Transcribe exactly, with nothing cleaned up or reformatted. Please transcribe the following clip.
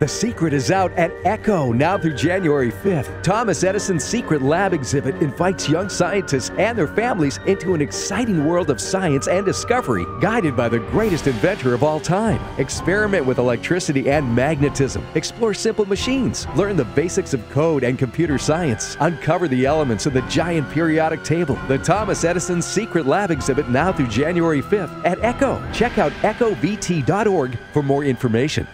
The secret is out at ECHO now through January fifth. Thomas Edison's Secret Lab exhibit invites young scientists and their families into an exciting world of science and discovery, guided by the greatest inventor of all time. Experiment with electricity and magnetism. Explore simple machines. Learn the basics of code and computer science. Uncover the elements of the giant periodic table. The Thomas Edison's Secret Lab exhibit now through January fifth at ECHO. Check out echo v t dot org for more information.